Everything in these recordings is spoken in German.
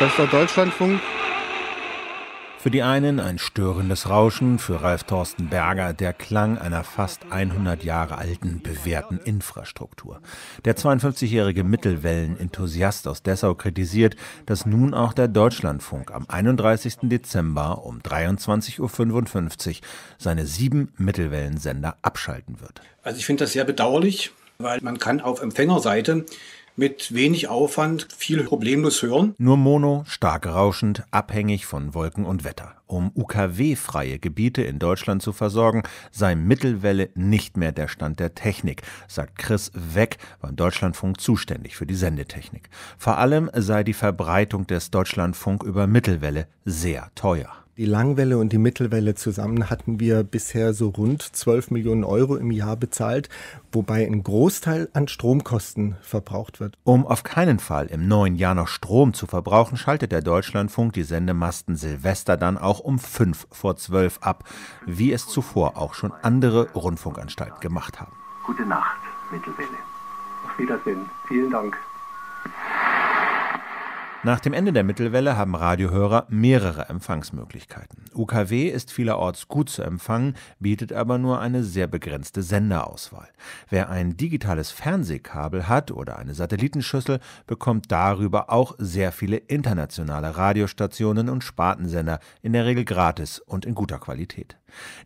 Das ist der Deutschlandfunk. Für die einen ein störendes Rauschen, für Ralf Thorsten Berger der Klang einer fast 100 Jahre alten, bewährten Infrastruktur. Der 52-jährige Mittelwellen-Enthusiast aus Dessau kritisiert, dass nun auch der Deutschlandfunk am 31. Dezember um 23:55 Uhr seine 7 Mittelwellensender abschalten wird. Also ich finde das sehr bedauerlich, weil man kann auf Empfängerseite mit wenig Aufwand viel problemlos hören. Nur Mono, stark rauschend, abhängig von Wolken und Wetter. Um UKW-freie Gebiete in Deutschland zu versorgen, sei Mittelwelle nicht mehr der Stand der Technik, sagt Chris Weck, beim Deutschlandfunk zuständig für die Sendetechnik. Vor allem sei die Verbreitung des Deutschlandfunk über Mittelwelle sehr teuer. Die Langwelle und die Mittelwelle zusammen hatten wir bisher so rund 12 Millionen Euro im Jahr bezahlt, wobei ein Großteil an Stromkosten verbraucht wird. Um auf keinen Fall im neuen Jahr noch Strom zu verbrauchen, schaltet der Deutschlandfunk die Sendemasten Silvester dann auch um 11:55 ab, wie es zuvor auch schon andere Rundfunkanstalten gemacht haben. Gute Nacht, Mittelwelle. Auf Wiedersehen. Vielen Dank. Nach dem Ende der Mittelwelle haben Radiohörer mehrere Empfangsmöglichkeiten. UKW ist vielerorts gut zu empfangen, bietet aber nur eine sehr begrenzte Senderauswahl. Wer ein digitales Fernsehkabel hat oder eine Satellitenschüssel, bekommt darüber auch sehr viele internationale Radiostationen und Spartensender, in der Regel gratis und in guter Qualität.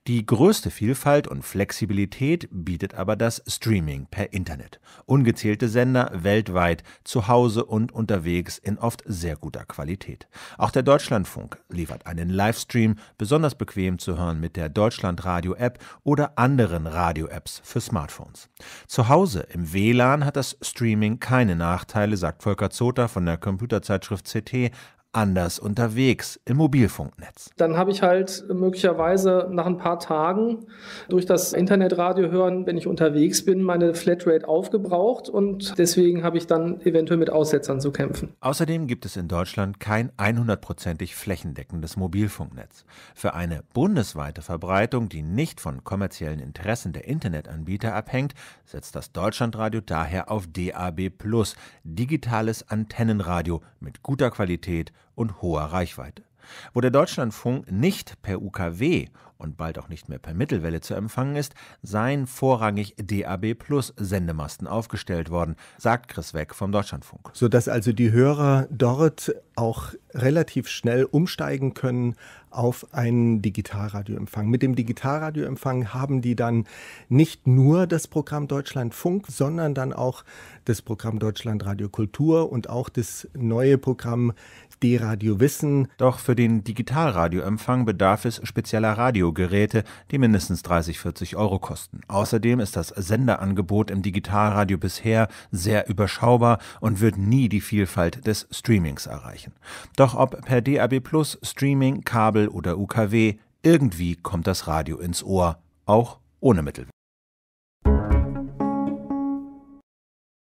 Die größte Vielfalt und Flexibilität bietet aber das Streaming per Internet. Ungezählte Sender weltweit, zu Hause und unterwegs in oft sehr guter Qualität. Auch der Deutschlandfunk liefert einen Livestream, besonders bequem zu hören mit der Deutschlandradio-App oder anderen Radio-Apps für Smartphones. Zu Hause im WLAN hat das Streaming keine Nachteile, sagt Volker Zotter von der Computerzeitschrift CT. Anders unterwegs im Mobilfunknetz. Dann habe ich halt möglicherweise nach ein paar Tagen durch das Internetradio hören, wenn ich unterwegs bin, meine Flatrate aufgebraucht und deswegen habe ich dann eventuell mit Aussetzern zu kämpfen. Außerdem gibt es in Deutschland kein 100-prozentig flächendeckendes Mobilfunknetz. Für eine bundesweite Verbreitung, die nicht von kommerziellen Interessen der Internetanbieter abhängt, setzt das Deutschlandradio daher auf DAB+, digitales Antennenradio mit guter Qualität und hoher Reichweite. Wo der Deutschlandfunk nicht per UKW und bald auch nicht mehr per Mittelwelle zu empfangen ist, seien vorrangig DAB+-Sendemasten aufgestellt worden, sagt Chris Weck vom Deutschlandfunk. Sodass also die Hörer dort auch relativ schnell umsteigen können auf einen Digitalradioempfang. Mit dem Digitalradioempfang haben die dann nicht nur das Programm Deutschlandfunk, sondern dann auch das Programm Deutschlandradio Kultur und auch das neue Programm D-Radio Wissen. Doch für den Digitalradioempfang bedarf es spezieller Radiogeräte, die mindestens 30–40 Euro kosten. Außerdem ist das Senderangebot im Digitalradio bisher sehr überschaubar und wird nie die Vielfalt des Streamings erreichen. Doch ob per DAB+, Streaming, Kabel oder UKW, irgendwie kommt das Radio ins Ohr, auch ohne Mittel.